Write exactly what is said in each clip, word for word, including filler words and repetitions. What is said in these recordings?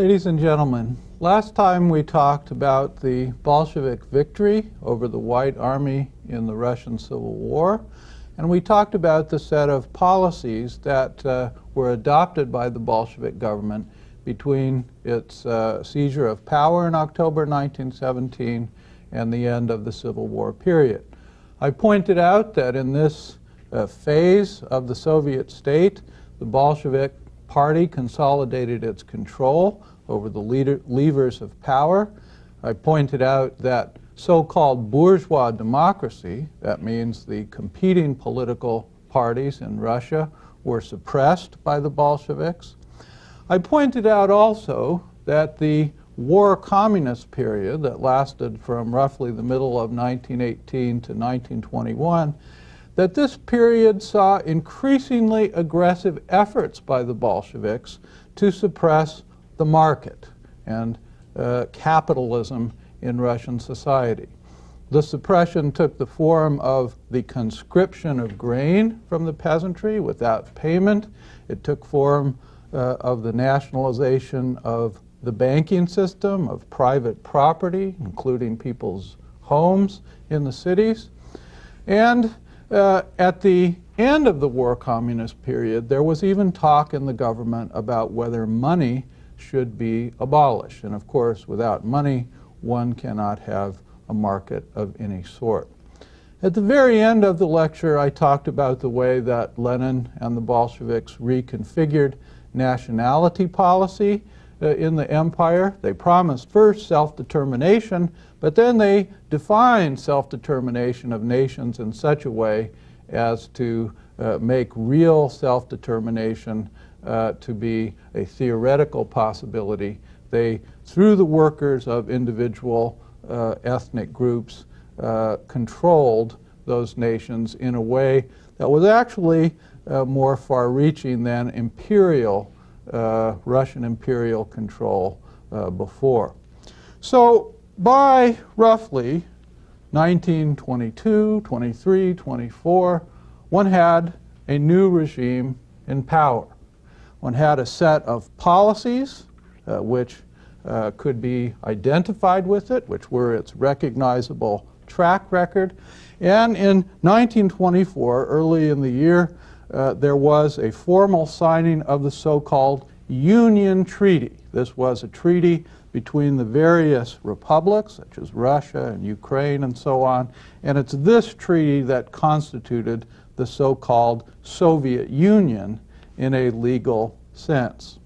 Ladies and gentlemen, last time we talked about the Bolshevik victory over the White Army in the Russian Civil War, and we talked about the set of policies that uh, were adopted by the Bolshevik government between its uh, seizure of power in October nineteen seventeen and the end of the Civil War period. I pointed out that in this uh, phase of the Soviet state, the Bolshevik Party consolidated its control over the leader, levers of power. I pointed out that so-called bourgeois democracy, that means the competing political parties in Russia, were suppressed by the Bolsheviks. I pointed out also that the war communist period that lasted from roughly the middle of nineteen eighteen to nineteen twenty-one, that this period saw increasingly aggressive efforts by the Bolsheviks to suppress the market and uh, capitalism in Russian society. The suppression took the form of the conscription of grain from the peasantry without payment. It took form uh, of the nationalization of the banking system, of private property, including people's homes in the cities. And Uh, at the end of the war communist period, there was even talk in the government about whether money should be abolished. And of course, without money, one cannot have a market of any sort. At the very end of the lecture, I talked about the way that Lenin and the Bolsheviks reconfigured nationality policy uh, in the empire. They promised first self-determination, but then they defined self-determination of nations in such a way as to uh, make real self-determination uh, to be a theoretical possibility. They, through the workers of individual uh, ethnic groups, uh, controlled those nations in a way that was actually uh, more far-reaching than imperial, uh, Russian imperial control uh, before. So, by roughly nineteen twenty-two, twenty-three, twenty-four, one had a new regime in power. One had a set of policies uh, which uh, could be identified with it, which were its recognizable track record. And in nineteen twenty-four, early in the year, uh, there was a formal signing of the so-called Union Treaty. This was a treaty between the various republics, such as Russia and Ukraine and so on, and it's this treaty that constituted the so-called Soviet Union in a legal sense.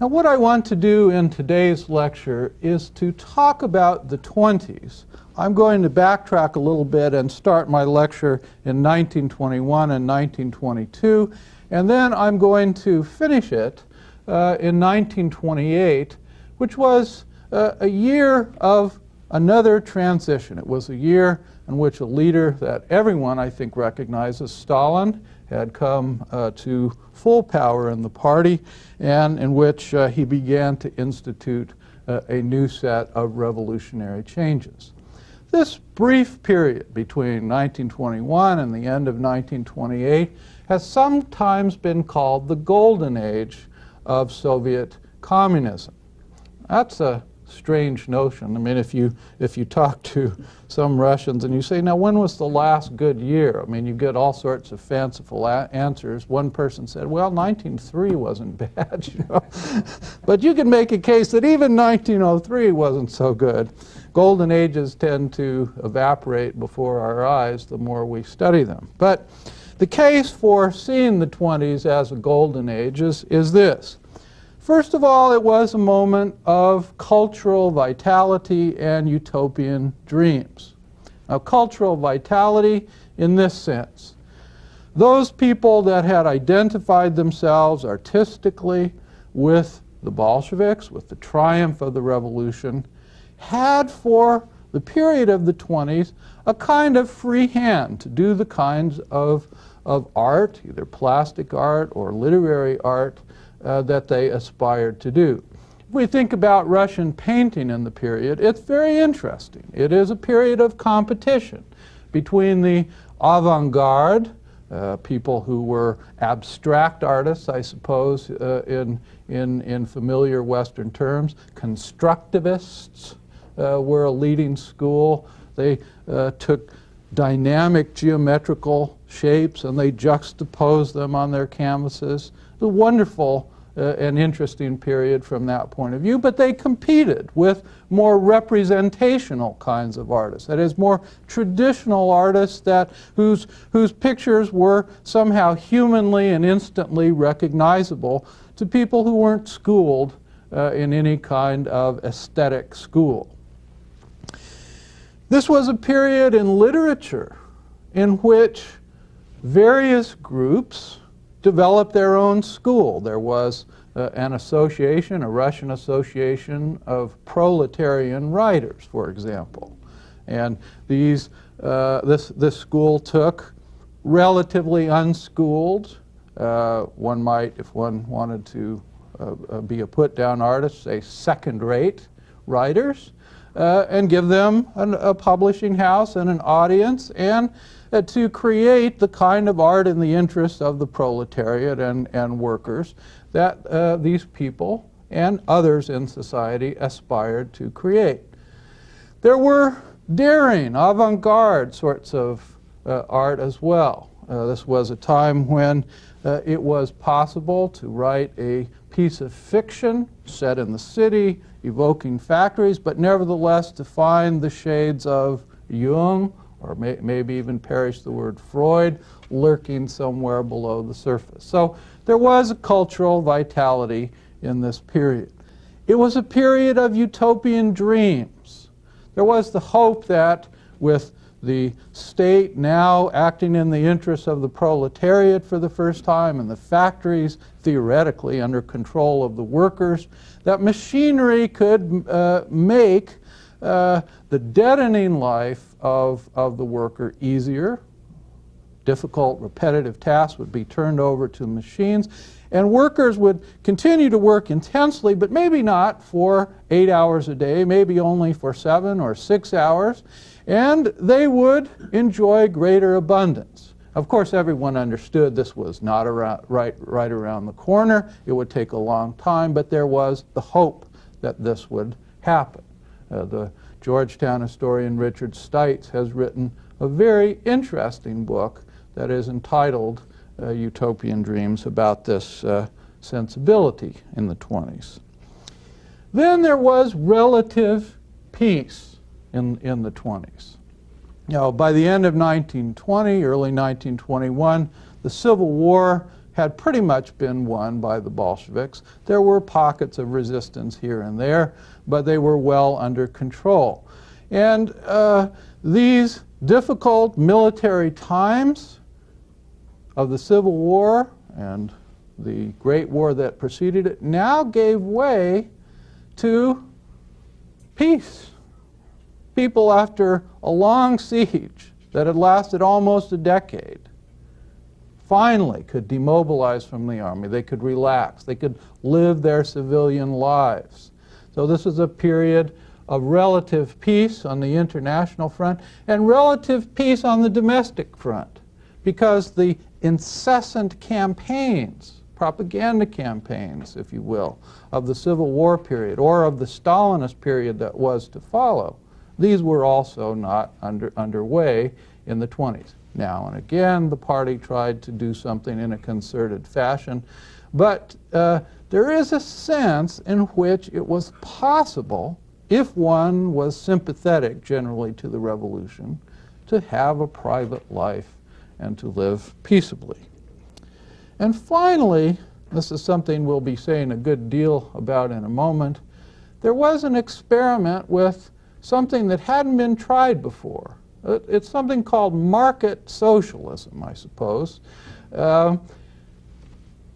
Now, what I want to do in today's lecture is to talk about the twenties. I'm going to backtrack a little bit and start my lecture in nineteen twenty-one and nineteen twenty-two, and then I'm going to finish it uh, in nineteen twenty-eight, which was uh, a year of another transition. It was a year in which a leader that everyone, I think, recognizes, Stalin, had come uh, to full power in the party, and in which uh, he began to institute uh, a new set of revolutionary changes. This brief period between nineteen twenty-one and the end of nineteen twenty-eight has sometimes been called the Golden Age of Soviet communism. That's a strange notion. I mean, if you, if you talk to some Russians and you say, now when was the last good year? I mean, you get all sorts of fanciful a answers. One person said, well, nineteen oh three wasn't bad, you know. But you can make a case that even nineteen oh three wasn't so good. Golden ages tend to evaporate before our eyes the more we study them. But the case for seeing the twenties as a golden age is, is this. First of all, it was a moment of cultural vitality and utopian dreams. Now, cultural vitality in this sense. Those people that had identified themselves artistically with the Bolsheviks, with the triumph of the revolution, had for the period of the twenties a kind of free hand to do the kinds of, of art, either plastic art or literary art, Uh, that they aspired to do. If we think about Russian painting in the period, it's very interesting. It is a period of competition between the avant-garde uh, people who were abstract artists, I suppose, uh, in, in, in familiar Western terms. Constructivists uh, were a leading school. They uh, took dynamic geometrical shapes and they juxtaposed them on their canvases. It was a wonderful uh, and interesting period from that point of view, but they competed with more representational kinds of artists. That is, more traditional artists that, whose, whose pictures were somehow humanly and instantly recognizable to people who weren't schooled uh, in any kind of aesthetic school. This was a period in literature in which various groups developed their own school. There was uh, an association, a Russian association of proletarian writers, for example. And these, uh, this, this school took relatively unschooled, uh, one might, if one wanted to uh, uh, be a put-down artist, say second-rate writers, Uh, and give them an, a publishing house and an audience, and uh, to create the kind of art in the interest of the proletariat and, and workers that uh, these people and others in society aspired to create. There were daring, avant-garde sorts of uh, art as well. Uh, this was a time when uh, it was possible to write a piece of fiction set in the city, evoking factories, but nevertheless to find the shades of Jung, or may, maybe even perish the word Freud, lurking somewhere below the surface. So there was a cultural vitality in this period. It was a period of utopian dreams. There was the hope that with the state now acting in the interests of the proletariat for the first time, and the factories theoretically under control of the workers, that machinery could uh, make uh, the deadening life of, of the worker easier. Difficult, repetitive tasks would be turned over to machines, and workers would continue to work intensely, but maybe not for eight hours a day, maybe only for seven or six hours. And they would enjoy greater abundance. Of course, everyone understood this was not around, right, right around the corner. It would take a long time, but there was the hope that this would happen. Uh, the Georgetown historian Richard Stites has written a very interesting book that is entitled uh, Utopian Dreams, about this uh, sensibility in the twenties. Then there was relative peace in, in the twenties. Now, by the end of nineteen twenty, early nineteen twenty-one, the Civil War had pretty much been won by the Bolsheviks. There were pockets of resistance here and there, but they were well under control. And uh, these difficult military times of the Civil War and the Great War that preceded it now gave way to peace. People, after a long siege that had lasted almost a decade, finally could demobilize from the army. They could relax. They could live their civilian lives. So this is a period of relative peace on the international front and relative peace on the domestic front, because the incessant campaigns, propaganda campaigns, if you will, of the Civil War period or of the Stalinist period that was to follow, these were also not under, underway in the twenties. Now and again, the party tried to do something in a concerted fashion, but uh, there is a sense in which it was possible, if one was sympathetic generally to the revolution, to have a private life and to live peaceably. And finally, this is something we'll be saying a good deal about in a moment, there was an experiment with something that hadn't been tried before. It's something called market socialism, I suppose. Uh,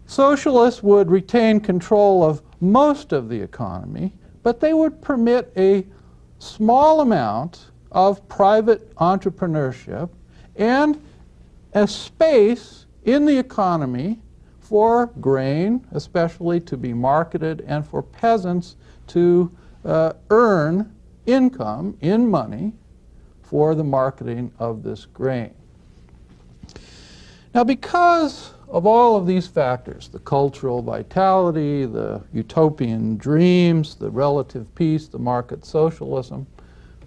socialists would retain control of most of the economy, but they would permit a small amount of private entrepreneurship and a space in the economy for grain, especially, to be marketed, and for peasants to uh, earn income in money for the marketing of this grain. Now, because of all of these factors, the cultural vitality, the utopian dreams, the relative peace, the market socialism,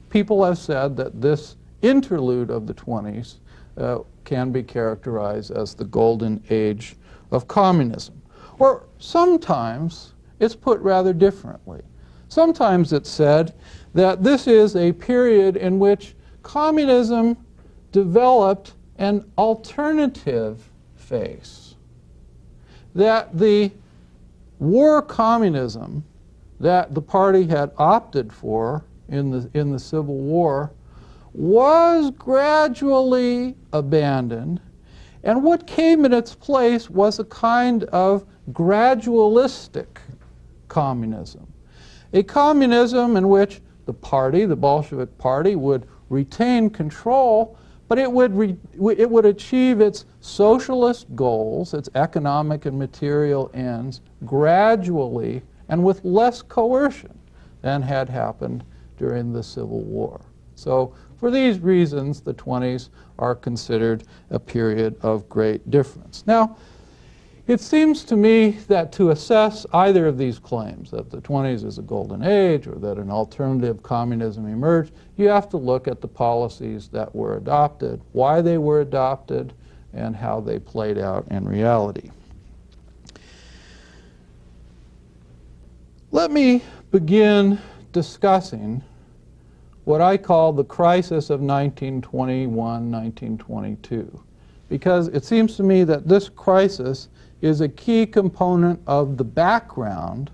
people have said that this interlude of the twenties uh, can be characterized as the golden age of communism. Or sometimes it's put rather differently. Sometimes it's said that this is a period in which communism developed an alternative face, that the war communism that the party had opted for in the, in the Civil War was gradually abandoned, and what came in its place was a kind of gradualistic communism, a communism in which the party, the Bolshevik party, would retain control, but it would, re it would achieve its socialist goals, its economic and material ends, gradually and with less coercion than had happened during the Civil War. So for these reasons, the twenties are considered a period of great difference. Now, it seems to me that to assess either of these claims, that the twenties is a golden age or that an alternative communism emerged, you have to look at the policies that were adopted, why they were adopted, and how they played out in reality. Let me begin discussing what I call the crisis of nineteen twenty-one nineteen twenty-two, because it seems to me that this crisis is a key component of the background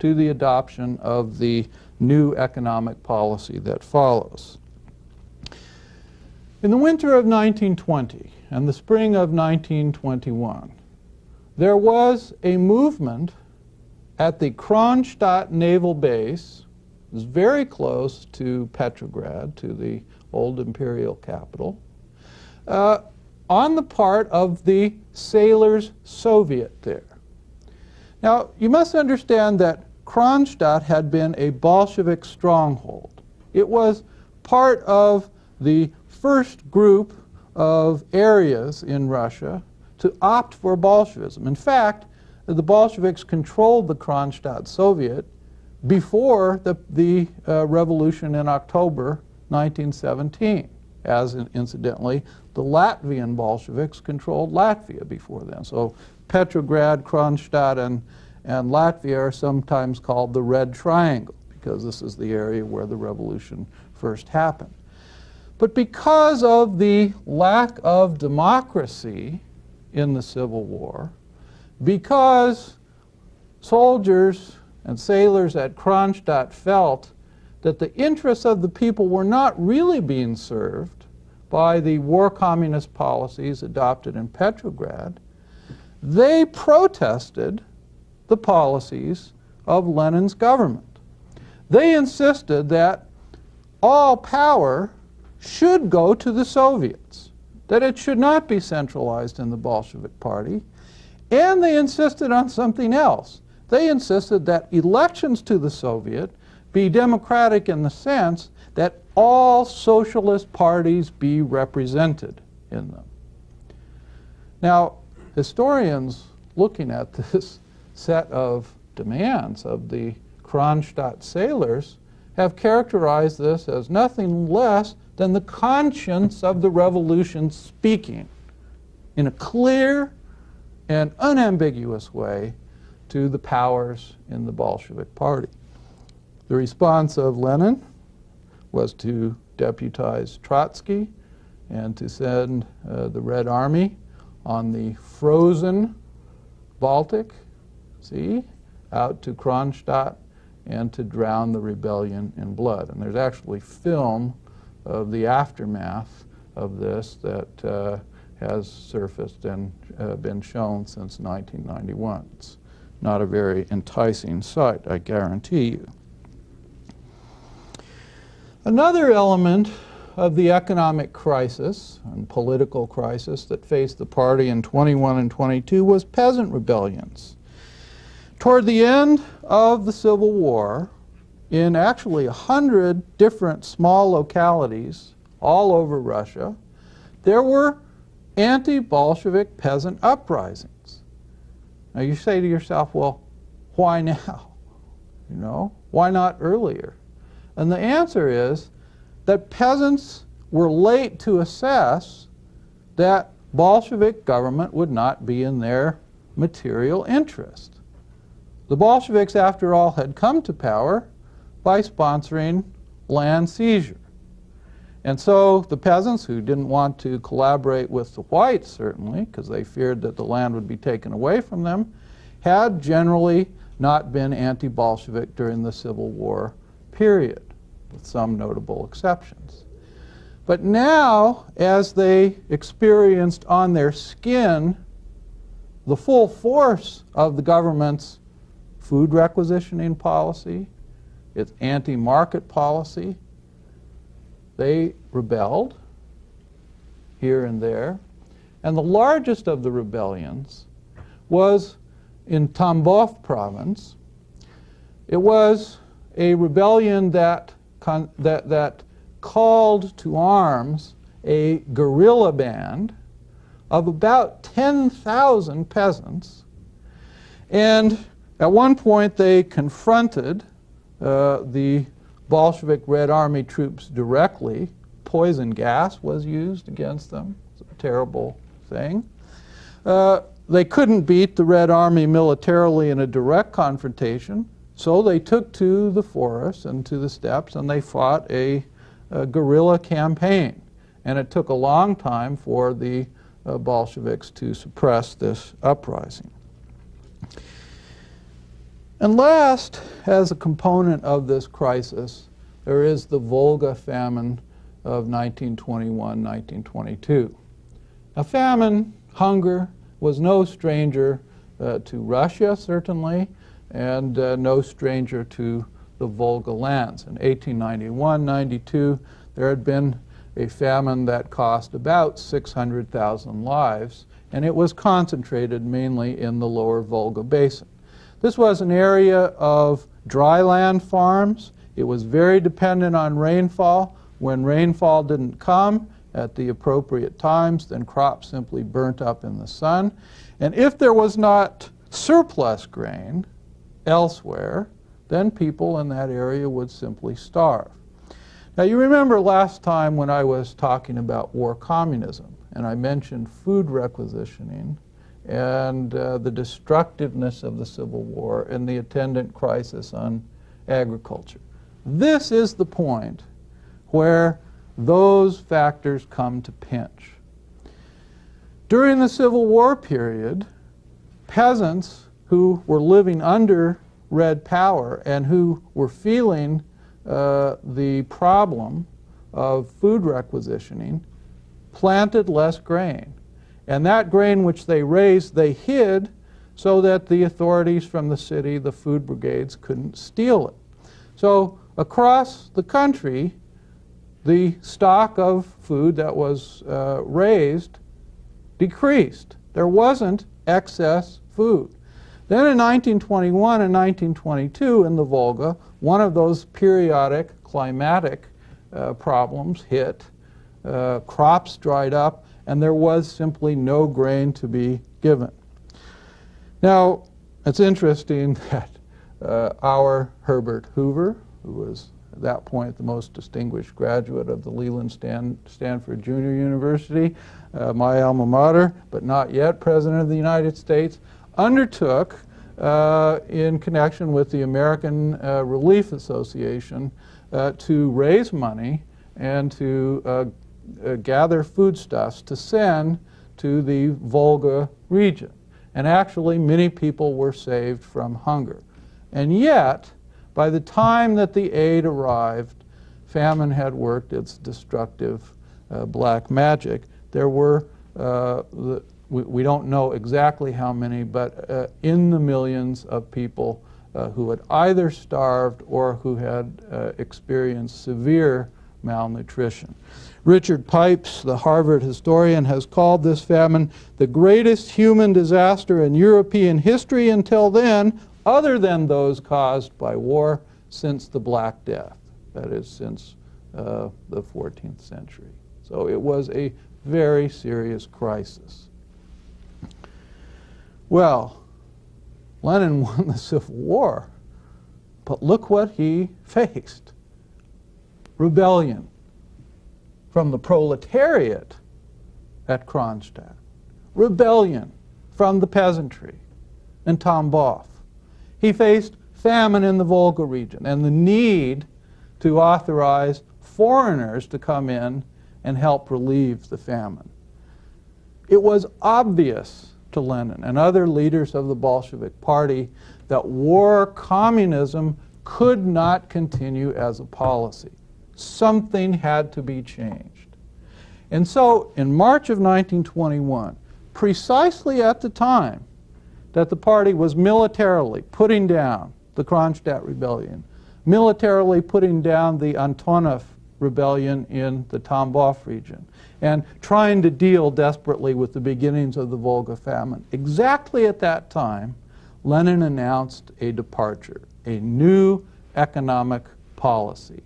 to the adoption of the new economic policy that follows. In the winter of nineteen twenty and the spring of nineteen twenty-one, there was a movement at the Kronstadt Naval Base. It was very close to Petrograd, to the old imperial capital, uh, on the part of the Sailors' Soviet there. Now, you must understand that Kronstadt had been a Bolshevik stronghold. It was part of the first group of areas in Russia to opt for Bolshevism. In fact, the Bolsheviks controlled the Kronstadt Soviet before the, the uh, revolution in October nineteen seventeen. As in, incidentally, the Latvian Bolsheviks controlled Latvia before then. So Petrograd, Kronstadt, and, and Latvia are sometimes called the Red Triangle, because this is the area where the revolution first happened. But because of the lack of democracy in the Civil War, because soldiers and sailors at Kronstadt felt that the interests of the people were not really being served by the war communist policies adopted in Petrograd, they protested the policies of Lenin's government. They insisted that all power should go to the Soviets, that it should not be centralized in the Bolshevik Party, and they insisted on something else. They insisted that elections to the Soviet be democratic in the sense that all socialist parties be represented in them. Now, historians looking at this set of demands of the Kronstadt sailors have characterized this as nothing less than the conscience of the revolution speaking in a clear and unambiguous way to the powers in the Bolshevik Party. The response of Lenin was to deputize Trotsky and to send uh, the Red Army on the frozen Baltic Sea out to Kronstadt and to drown the rebellion in blood. And there's actually film of the aftermath of this that uh, has surfaced and uh, been shown since nineteen ninety-one. It's not a very enticing sight, I guarantee you. Another element of the economic crisis and political crisis that faced the party in twenty-one and twenty-two was peasant rebellions. Toward the end of the Civil War, in actually a hundred different small localities all over Russia, there were anti-Bolshevik peasant uprisings. Now you say to yourself, well, why now? You know, why not earlier? And the answer is that peasants were late to assess that Bolshevik government would not be in their material interest. The Bolsheviks, after all, had come to power by sponsoring land seizure. And so the peasants, who didn't want to collaborate with the whites, certainly, because they feared that the land would be taken away from them, had generally not been anti-Bolshevik during the Civil War period, with some notable exceptions. But now, as they experienced on their skin the full force of the government's food requisitioning policy, its anti-market policy, they rebelled here and there. And the largest of the rebellions was in Tambov province. It was a rebellion that, con that, that called to arms a guerrilla band of about ten thousand peasants. And at one point they confronted uh, the Bolshevik Red Army troops directly. Poison gas was used against them. It's a terrible thing. Uh, they couldn't beat the Red Army militarily in a direct confrontation, so they took to the forests and to the steppes, and they fought a, a guerrilla campaign. And it took a long time for the uh, Bolsheviks to suppress this uprising. And last, as a component of this crisis, there is the Volga famine of nineteen twenty-one to nineteen twenty-two. Now, famine, hunger, was no stranger uh, to Russia, certainly, and uh, no stranger to the Volga lands. In eighteen ninety-one ninety-two, there had been a famine that cost about six hundred thousand lives, and it was concentrated mainly in the lower Volga basin. This was an area of dry land farms. It was very dependent on rainfall. When rainfall didn't come at the appropriate times, then crops simply burnt up in the sun. And if there was not surplus grain elsewhere, then people in that area would simply starve. Now, you remember last time when I was talking about war communism, and I mentioned food requisitioning and uh, the destructiveness of the Civil War and the attendant crisis on agriculture. This is the point where those factors come to pinch. During the Civil War period, peasants who were living under Red power and who were feeling uh, the problem of food requisitioning planted less grain. And that grain which they raised, they hid so that the authorities from the city, the food brigades, couldn't steal it. So across the country, the stock of food that was uh, raised decreased. There wasn't excess food. Then in nineteen twenty-one and nineteen twenty-two in the Volga, one of those periodic climatic uh, problems hit. Uh, crops dried up, and there was simply no grain to be given. Now, it's interesting that uh, our Herbert Hoover, who was at that point the most distinguished graduate of the Leland Stan Stanford Junior University, uh, my alma mater, but not yet President of the United States, undertook, uh, in connection with the American uh, Relief Association, uh, to raise money and to uh, Uh, gather foodstuffs to send to the Volga region. And actually, many people were saved from hunger. And yet, by the time that the aid arrived, famine had worked its destructive uh, black magic. There were, uh, the, we, we don't know exactly how many, but uh, in the millions of people uh, who had either starved or who had uh, experienced severe malnutrition. Richard Pipes, the Harvard historian, has called this famine the greatest human disaster in European history until then, other than those caused by war since the Black Death, that is, since uh, the fourteenth century. So it was a very serious crisis. Well, Lenin won the Civil War, but look what he faced. Rebellion from the proletariat at Kronstadt. Rebellion from the peasantry in Tambov. He faced famine in the Volga region and the need to authorize foreigners to come in and help relieve the famine. It was obvious to Lenin and other leaders of the Bolshevik Party that war communism could not continue as a policy. Something had to be changed. And so in March of nineteen twenty-one, precisely at the time that the party was militarily putting down the Kronstadt rebellion, militarily putting down the Antonov rebellion in the Tambov region, and trying to deal desperately with the beginnings of the Volga famine, exactly at that time, Lenin announced a departure, a new economic policy.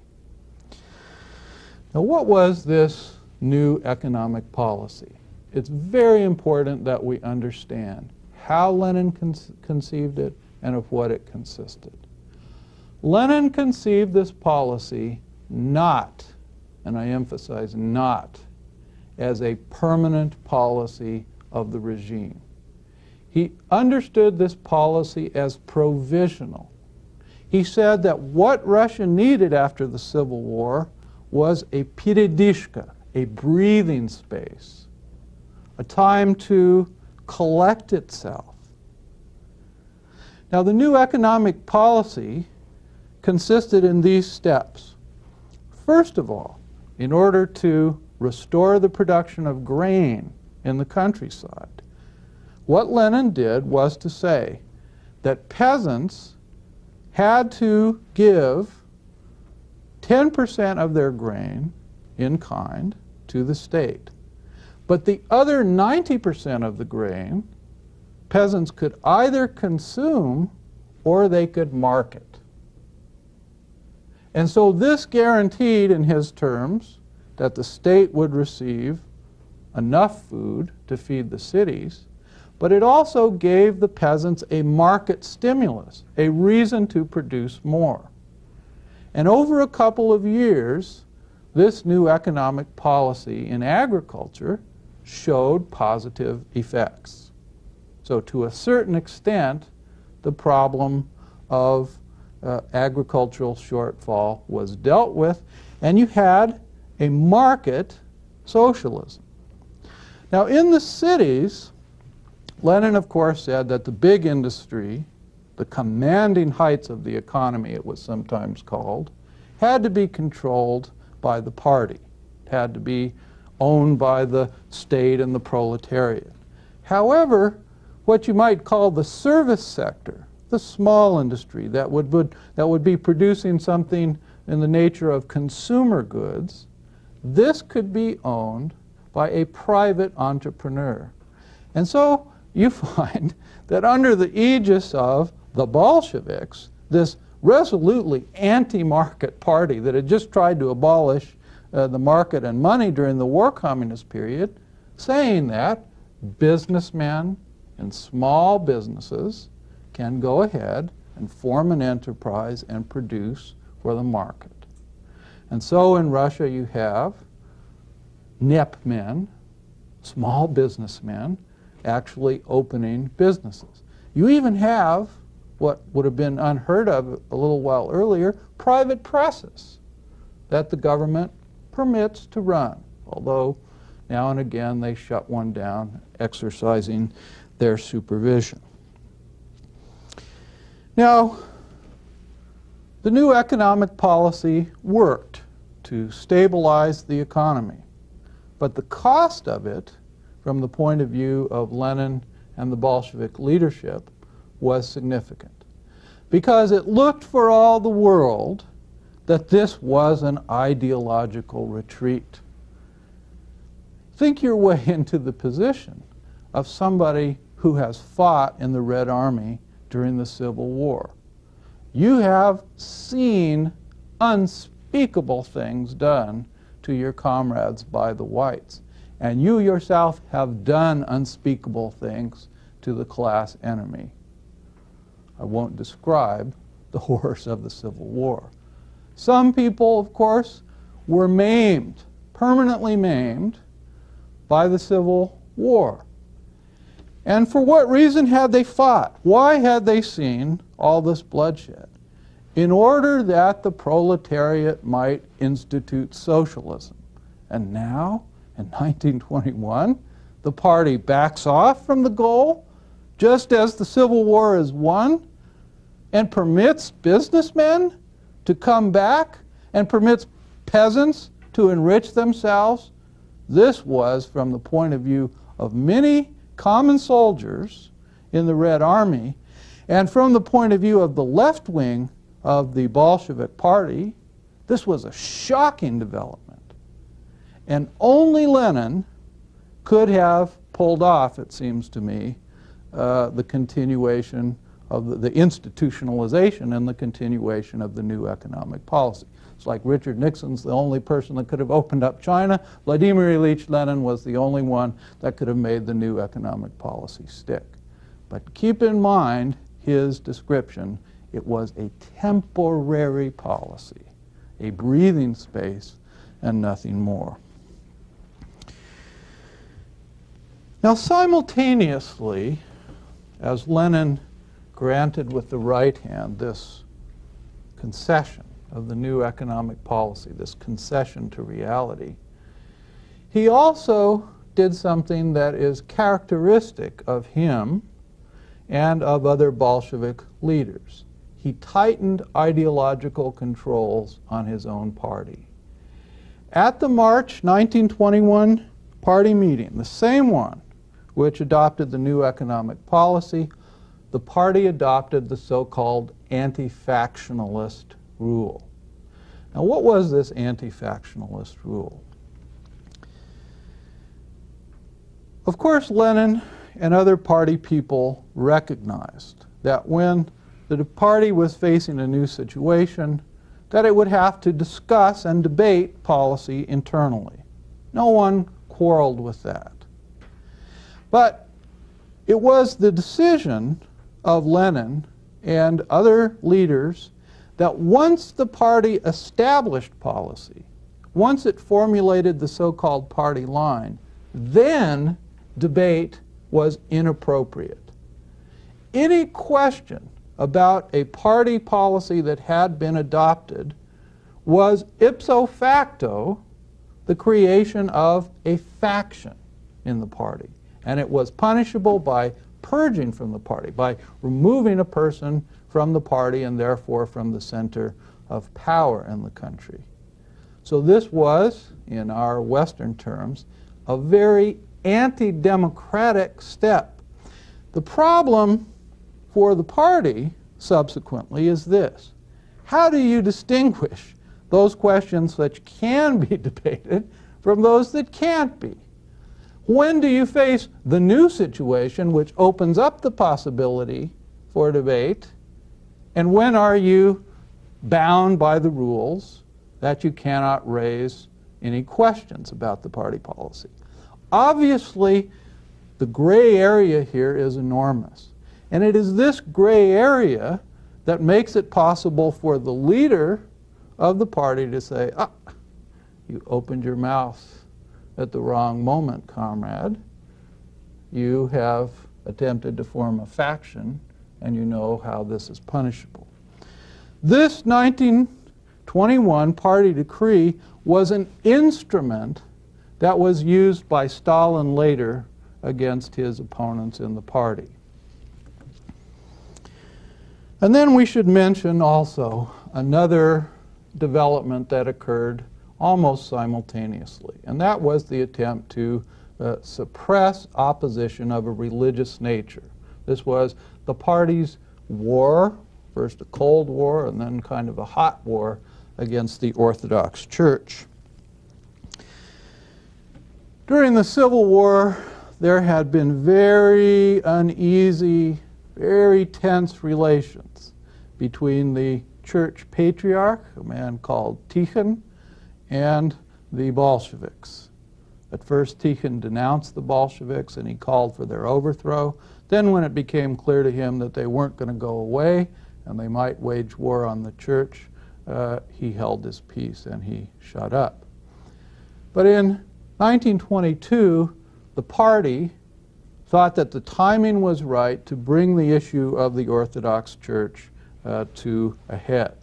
Now, what was this new economic policy? It's very important that we understand how Lenin con conceived it and of what it consisted. Lenin conceived this policy not, and I emphasize not, as a permanent policy of the regime. He understood this policy as provisional. He said that what Russia needed after the Civil War was a peredyshka, a breathing space, a time to collect itself. Now, the new economic policy consisted in these steps. First of all, in order to restore the production of grain in the countryside, what Lenin did was to say that peasants had to give ten percent of their grain in kind to the state. But the other ninety percent of the grain, peasants could either consume or they could market. And so this guaranteed, in his terms, that the state would receive enough food to feed the cities, but it also gave the peasants a market stimulus, a reason to produce more. And over a couple of years, this new economic policy in agriculture showed positive effects. So to a certain extent, the problem of uh, agricultural shortfall was dealt with, and you had a market socialism. Now in the cities, Lenin of course said that the big industry, the commanding heights of the economy it was sometimes called, had to be controlled by the party. It had to be owned by the state and the proletariat. However, what you might call the service sector, the small industry that would, would, that would be producing something in the nature of consumer goods, this could be owned by a private entrepreneur. And so you find that under the aegis of the Bolsheviks, this resolutely anti-market party that had just tried to abolish uh, the market and money during the war communist period, saying that businessmen and small businesses can go ahead and form an enterprise and produce for the market. And so in Russia you have N E P men, small businessmen, actually opening businesses. You even have what would have been unheard of a little while earlier, private presses that the government permits to run, although now and again they shut one down, exercising their supervision. Now, the new economic policy worked to stabilize the economy, but the cost of it, from the point of view of Lenin and the Bolshevik leadership, was significant, because it looked for all the world that this was an ideological retreat. Think your way into the position of somebody who has fought in the Red Army during the Civil War. You have seen unspeakable things done to your comrades by the whites, and you yourself have done unspeakable things to the class enemy. I won't describe the horrors of the Civil War. Some people, of course, were maimed, permanently maimed, by the Civil War. And for what reason had they fought? Why had they seen all this bloodshed? In order that the proletariat might institute socialism. And now, in nineteen twenty-one, the party backs off from the goal, just as the Civil War is won, and permits businessmen to come back, and permits peasants to enrich themselves. This was, from the point of view of many common soldiers in the Red Army, and from the point of view of the left wing of the Bolshevik Party, this was a shocking development. And only Lenin could have pulled off, it seems to me, uh, the continuation of the, the institutionalization and the continuation of the new economic policy. It's like Richard Nixon's the only person that could have opened up China. Vladimir Ilyich Lenin was the only one that could have made the new economic policy stick. But keep in mind his description. It was a temporary policy, a breathing space, and nothing more. Now, simultaneously, as Lenin granted with the right hand this concession of the new economic policy, this concession to reality, he also did something that is characteristic of him and of other Bolshevik leaders. He tightened ideological controls on his own party. At the March nineteen twenty-one party meeting, the same one which adopted the new economic policy, the party adopted the so-called anti-factionalist rule. Now, what was this anti-factionalist rule? Of course, Lenin and other party people recognized that when the party was facing a new situation, that it would have to discuss and debate policy internally. No one quarreled with that. But it was the decision of Lenin and other leaders that once the party established policy, once it formulated the so-called party line, then debate was inappropriate. Any question about a party policy that had been adopted was ipso facto the creation of a faction in the party. And it was punishable by purging from the party, by removing a person from the party and therefore from the center of power in the country. So this was, in our Western terms, a very anti-democratic step. The problem for the party, subsequently, is this. How do you distinguish those questions that can be debated from those that can't be? When do you face the new situation which opens up the possibility for debate? And when are you bound by the rules that you cannot raise any questions about the party policy? Obviously, the gray area here is enormous. And it is this gray area that makes it possible for the leader of the party to say, ah, you opened your mouth at the wrong moment, comrade. You have attempted to form a faction, and you know how this is punishable. This nineteen twenty-one party decree was an instrument that was used by Stalin later against his opponents in the party. And then we should mention also another development that occurred almost simultaneously, and that was the attempt to uh, suppress opposition of a religious nature. This was the party's war, first a Cold War and then kind of a hot war against the Orthodox Church. During the Civil War, there had been very uneasy, very tense relations between the church patriarch, a man called Tikhon, and the Bolsheviks. At first, Tikhon denounced the Bolsheviks and he called for their overthrow. Then when it became clear to him that they weren't going to go away and they might wage war on the church, uh, he held his peace and he shut up. But in nineteen twenty-two, the party thought that the timing was right to bring the issue of the Orthodox Church uh, to a head.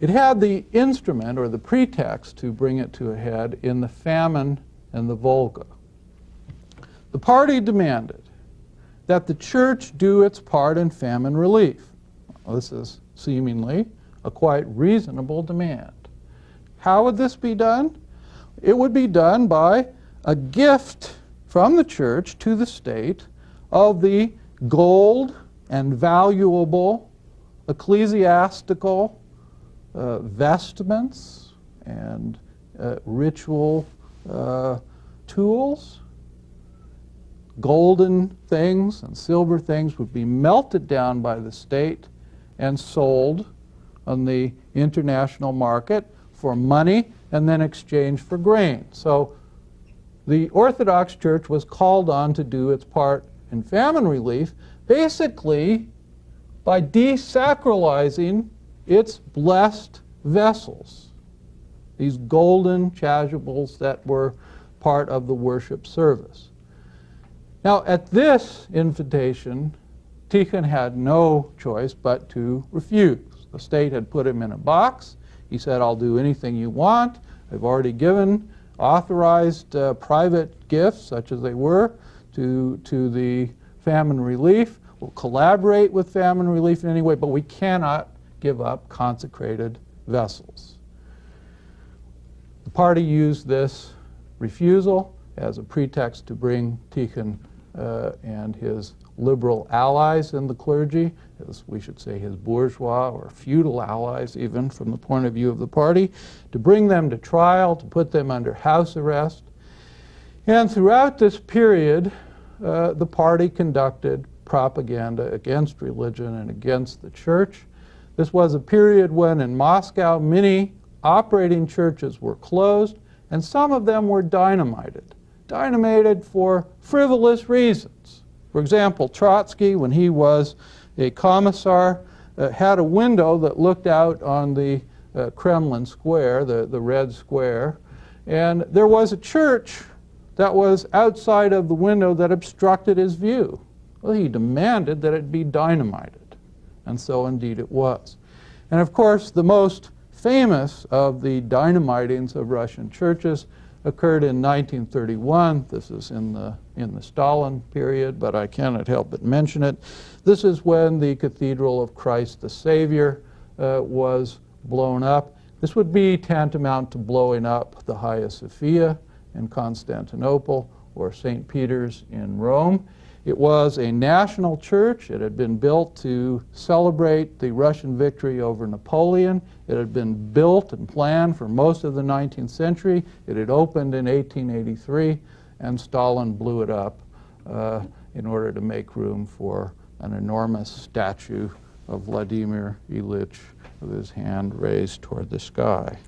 It had the instrument or the pretext to bring it to a head in the famine in the Volga. The party demanded that the church do its part in famine relief. Well, this is seemingly a quite reasonable demand. How would this be done? It would be done by a gift from the church to the state of the gold and valuable ecclesiastical Uh, vestments and uh, ritual uh, tools. Golden things and silver things would be melted down by the state and sold on the international market for money and then exchanged for grain. So the Orthodox Church was called on to do its part in famine relief, basically by desacralizing its blessed vessels, these golden chasubles that were part of the worship service. Now, at this invitation, Tikhon had no choice but to refuse. The state had put him in a box. He said, "I'll do anything you want. I've already given authorized uh, private gifts, such as they were, to, to the famine relief. We'll collaborate with famine relief in any way, but we cannot give up consecrated vessels." The party used this refusal as a pretext to bring Tikhon uh, and his liberal allies in the clergy, as we should say his bourgeois or feudal allies even from the point of view of the party, to bring them to trial, to put them under house arrest. And throughout this period, uh, the party conducted propaganda against religion and against the church. This was a period when in Moscow many operating churches were closed and some of them were dynamited. Dynamited for frivolous reasons. For example, Trotsky, when he was a commissar, uh, had a window that looked out on the uh, Kremlin Square, the, the Red Square, and there was a church that was outside of the window that obstructed his view. Well, he demanded that it be dynamited. And so indeed it was. And of course, the most famous of the dynamitings of Russian churches occurred in nineteen thirty-one. This is in the, in the Stalin period, but I cannot help but mention it. This is when the Cathedral of Christ the Savior uh, was blown up. This would be tantamount to blowing up the Hagia Sophia in Constantinople or Saint Peter's in Rome. It was a national church. It had been built to celebrate the Russian victory over Napoleon. It had been built and planned for most of the nineteenth century. It had opened in eighteen eighty-three, and Stalin blew it up uh, in order to make room for an enormous statue of Vladimir Ilyich with his hand raised toward the sky.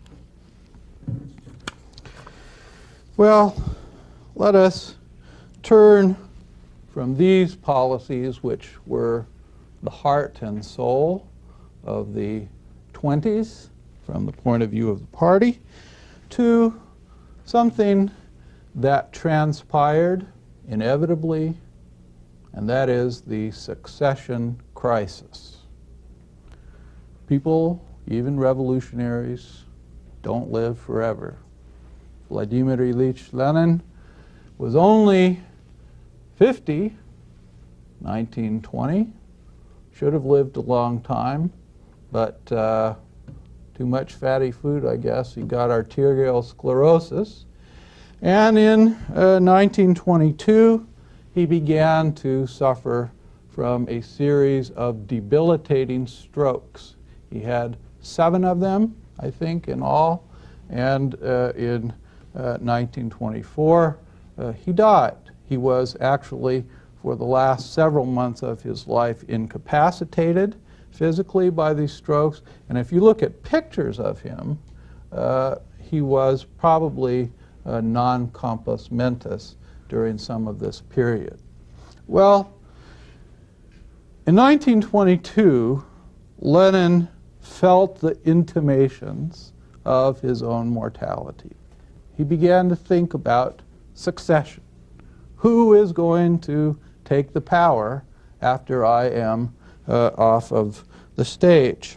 Well, let us turn from these policies, which were the heart and soul of the twenties from the point of view of the party, to something that transpired inevitably, and that is the succession crisis. People, even revolutionaries, don't live forever. Vladimir Ilyich Lenin was only fifty, nineteen twenty, should have lived a long time, but uh, too much fatty food, I guess. He got arterial sclerosis. And in uh, nineteen twenty-two, he began to suffer from a series of debilitating strokes. He had seven of them, I think, in all. And uh, in uh, nineteen twenty-four, uh, he died. He was actually, for the last several months of his life, incapacitated physically by these strokes. And if you look at pictures of him, uh, he was probably uh, non compos mentis during some of this period. Well, in nineteen twenty-two, Lenin felt the intimations of his own mortality. He began to think about succession. Who is going to take the power after I am uh, off of the stage?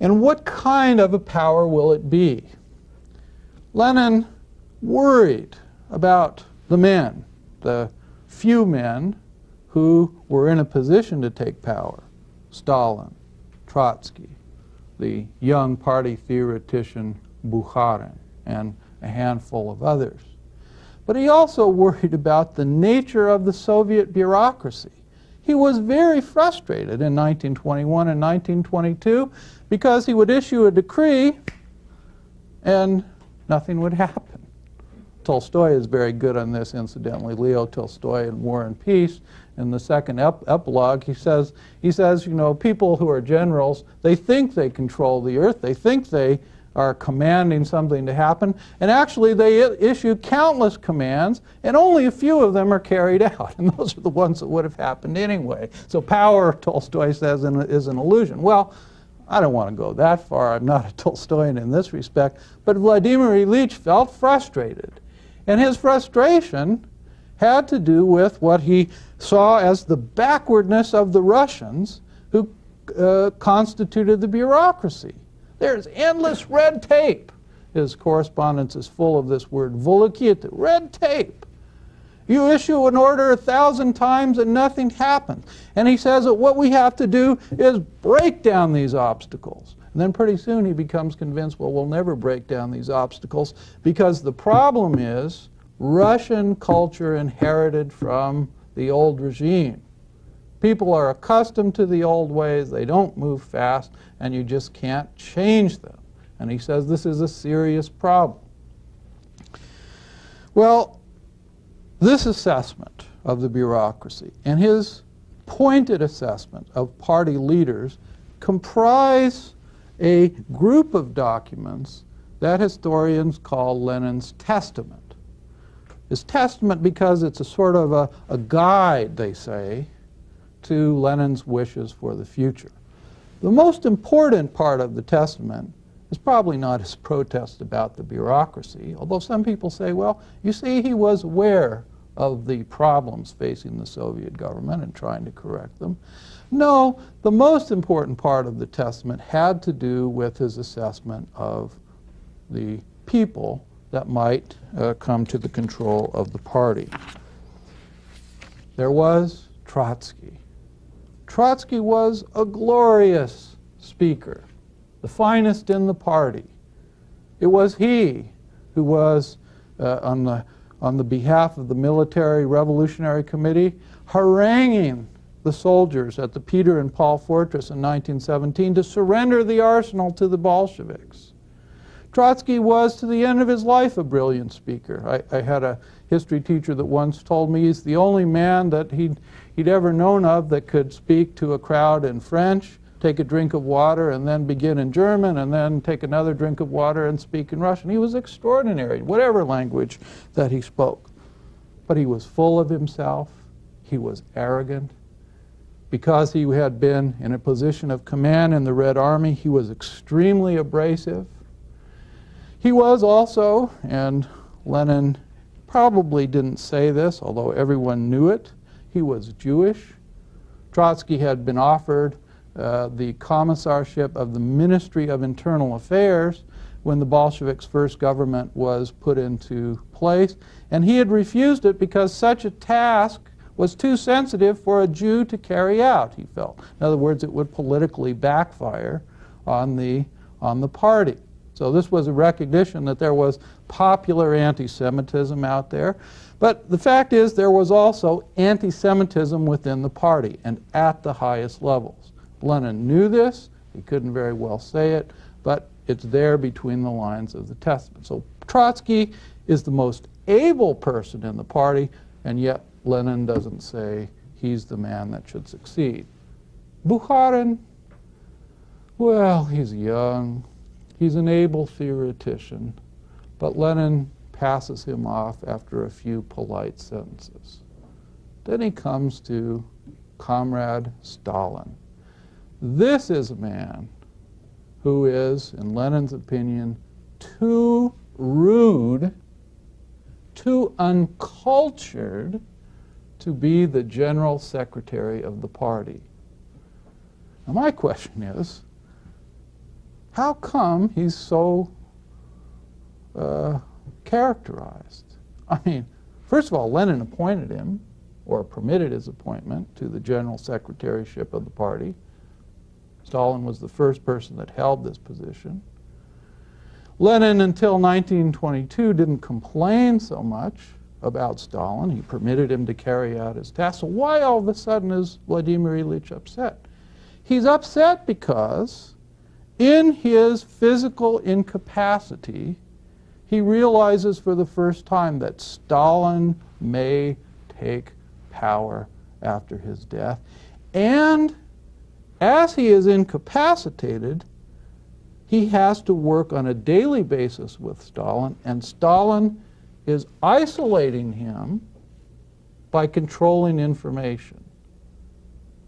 And what kind of a power will it be? Lenin worried about the men, the few men who were in a position to take power: Stalin, Trotsky, the young party theoretician Bukharin, and a handful of others. But he also worried about the nature of the Soviet bureaucracy. He was very frustrated in nineteen twenty-one and nineteen twenty-two because he would issue a decree and nothing would happen. Tolstoy is very good on this, incidentally. Leo Tolstoy in War and Peace, in the second ep epilogue, he says, he says, you know, people who are generals, they think they control the earth, they think they are commanding something to happen, and actually they issue countless commands, and only a few of them are carried out, and those are the ones that would have happened anyway. So power, Tolstoy says, is an illusion. Well, I don't want to go that far. I'm not a Tolstoyan in this respect, but Vladimir Ilyich felt frustrated, and his frustration had to do with what he saw as the backwardness of the Russians who uh, constituted the bureaucracy. There's endless red tape. His correspondence is full of this word, volokita, red tape. You issue an order a thousand times and nothing happens. And he says that what we have to do is break down these obstacles. And then pretty soon he becomes convinced, well, we'll never break down these obstacles because the problem is Russian culture inherited from the old regime. People are accustomed to the old ways, they don't move fast, and you just can't change them. And he says this is a serious problem. Well, this assessment of the bureaucracy and his pointed assessment of party leaders comprise a group of documents that historians call Lenin's testament. His testament because it's a sort of a, a guide, they say, to Lenin's wishes for the future. The most important part of the testament is probably not his protest about the bureaucracy, although some people say, well, you see, he was aware of the problems facing the Soviet government and trying to correct them. No, the most important part of the testament had to do with his assessment of the people that might uh, come to the control of the party. There was Trotsky. Trotsky was a glorious speaker, the finest in the party. It was he who was, uh, on the, on the behalf of the Military Revolutionary Committee, haranguing the soldiers at the Peter and Paul Fortress in nineteen seventeen to surrender the arsenal to the Bolsheviks. Trotsky was, to the end of his life, a brilliant speaker. I, I had a history teacher that once told me he's the only man that he'd, he'd ever known of that could speak to a crowd in French, take a drink of water, and then begin in German, and then take another drink of water and speak in Russian. He was extraordinary, whatever language that he spoke. But he was full of himself. He was arrogant. Because he had been in a position of command in the Red Army, he was extremely abrasive. He was also, and Lenin probably didn't say this, although everyone knew it, he was Jewish. Trotsky had been offered uh, the commissarship of the Ministry of Internal Affairs when the Bolsheviks' first government was put into place, and he had refused it because such a task was too sensitive for a Jew to carry out, he felt. In other words, it would politically backfire on the, on the party. So this was a recognition that there was popular anti-Semitism out there. But the fact is there was also anti-Semitism within the party and at the highest levels. Lenin knew this. He couldn't very well say it, but it's there between the lines of the testament. So Trotsky is the most able person in the party, and yet Lenin doesn't say he's the man that should succeed. Bukharin, well, he's young. He's an able theoretician, But Lenin passes him off after a few polite sentences. Then he comes to Comrade Stalin. This is a man who is, in Lenin's opinion, too rude, too uncultured to be the general secretary of the party. Now my question is, how come he's so uh, characterized? I mean, first of all, Lenin appointed him, or permitted his appointment to the general secretaryship of the party. Stalin was the first person that held this position. Lenin, until nineteen twenty-two, didn't complain so much about Stalin. He permitted him to carry out his tasks. So why all of a sudden is Vladimir Ilyich upset? He's upset because in his physical incapacity, he realizes for the first time that Stalin may take power after his death. And as he is incapacitated, he has to work on a daily basis with Stalin, and Stalin is isolating him by controlling information,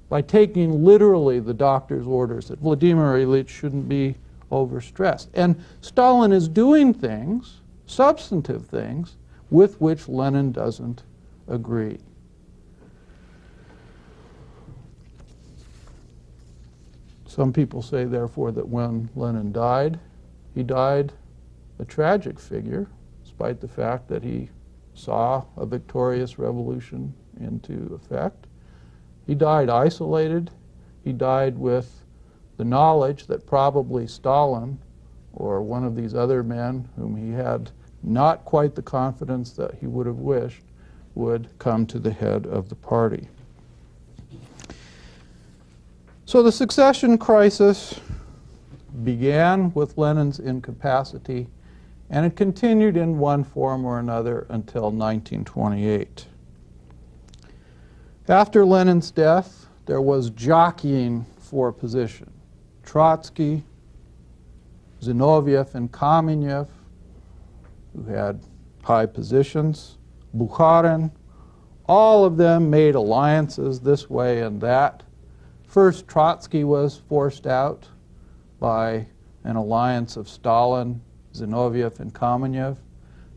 by taking literally the doctor's orders that Vladimir Ilyich shouldn't be overstressed. And Stalin is doing things, substantive things, with which Lenin doesn't agree. Some people say, therefore, that when Lenin died, he died a tragic figure, despite the fact that he saw a victorious revolution into effect. He died isolated. He died with the knowledge that probably Stalin or one of these other men whom he had not quite the confidence that he would have wished would come to the head of the party. So the succession crisis began with Lenin's incapacity, and it continued in one form or another until nineteen twenty-eight. After Lenin's death, there was jockeying for position. Trotsky, Zinoviev, and Kamenev, who had high positions, Bukharin, all of them made alliances this way and that. First, Trotsky was forced out by an alliance of Stalin, Zinoviev, and Kamenev.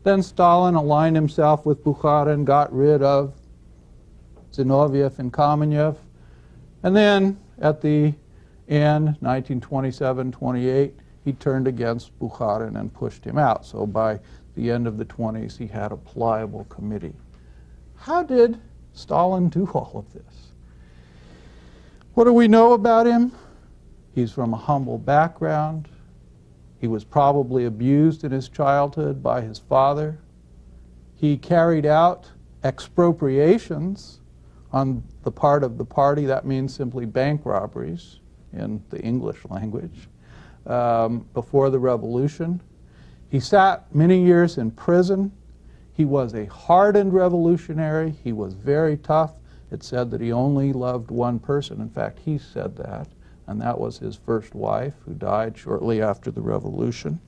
Then Stalin aligned himself with Bukharin, got rid of Zinoviev and Kamenev. And then at the end, nineteen twenty-seven twenty-eight, he turned against Bukharin and pushed him out. So by the end of the twenties, he had a pliable committee. How did Stalin do all of this? What do we know about him? He's from a humble background. He was probably abused in his childhood by his father. He carried out expropriations on the part of the party. That means simply bank robberies in the English language um, before the revolution. He sat many years in prison. He was a hardened revolutionary. He was very tough. It said that he only loved one person. In fact, he said that, and that was his first wife, who died shortly after the revolution.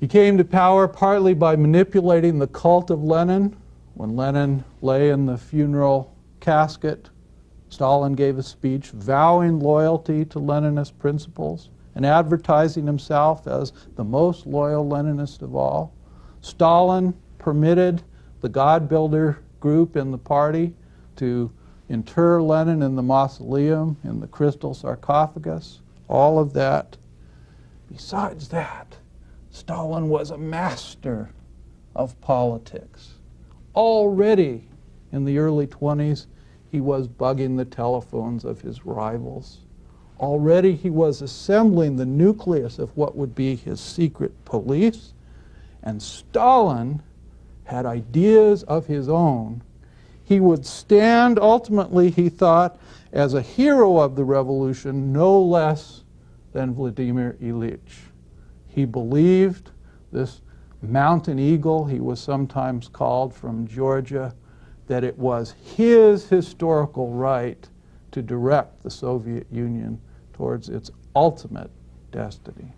He came to power partly by manipulating the cult of Lenin. When Lenin lay in the funeral casket, Stalin gave a speech vowing loyalty to Leninist principles and advertising himself as the most loyal Leninist of all. Stalin permitted the God-builder group in the party to inter Lenin in the mausoleum, in the crystal sarcophagus, all of that. Besides that, Stalin was a master of politics. Already in the early twenties, he was bugging the telephones of his rivals. Already he was assembling the nucleus of what would be his secret police, and Stalin had ideas of his own. He would stand, ultimately, he thought, as a hero of the revolution, no less than Vladimir Ilyich. He believed this mountain eagle, he was sometimes called from Georgia, that it was his historical right to direct the Soviet Union towards its ultimate destiny.